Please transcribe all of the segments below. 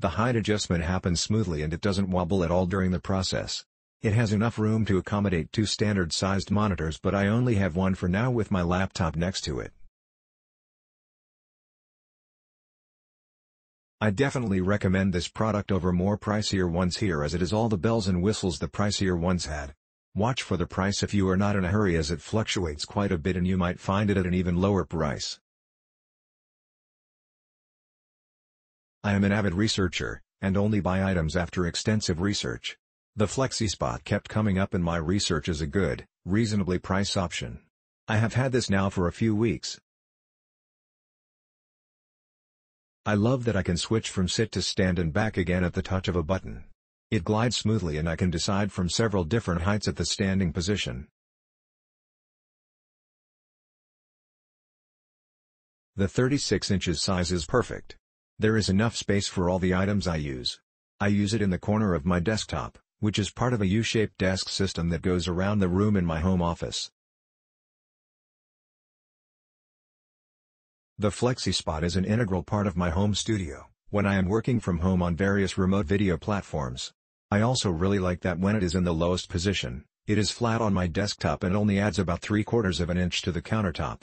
The height adjustment happens smoothly and it doesn't wobble at all during the process. It has enough room to accommodate two standard-sized monitors, but I only have one for now with my laptop next to it. I definitely recommend this product over more pricier ones here, as it is all the bells and whistles the pricier ones had. Watch for the price if you are not in a hurry, as it fluctuates quite a bit and you might find it at an even lower price. I am an avid researcher, and only buy items after extensive research. The FlexiSpot kept coming up in my research as a good, reasonably priced option. I have had this now for a few weeks. I love that I can switch from sit to stand and back again at the touch of a button. It glides smoothly and I can decide from several different heights at the standing position. The 36 inches size is perfect. There is enough space for all the items I use. I use it in the corner of my desktop, which is part of a U-shaped desk system that goes around the room in my home office. The FlexiSpot is an integral part of my home studio, when I am working from home on various remote video platforms. I also really like that when it is in the lowest position, it is flat on my desktop and only adds about 3/4 of an inch to the countertop.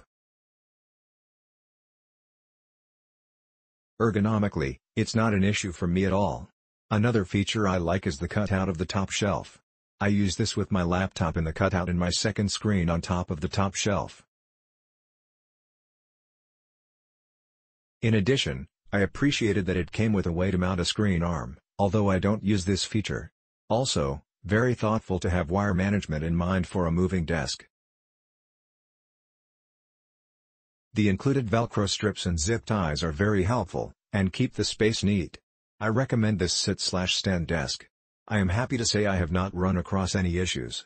Ergonomically, it's not an issue for me at all. Another feature I like is the cutout of the top shelf. I use this with my laptop in the cutout in my second screen on top of the top shelf. In addition, I appreciated that it came with a way to mount a screen arm, although I don't use this feature. Also, very thoughtful to have wire management in mind for a moving desk. The included Velcro strips and zip ties are very helpful, and keep the space neat. I recommend this sit/stand desk. I am happy to say I have not run across any issues.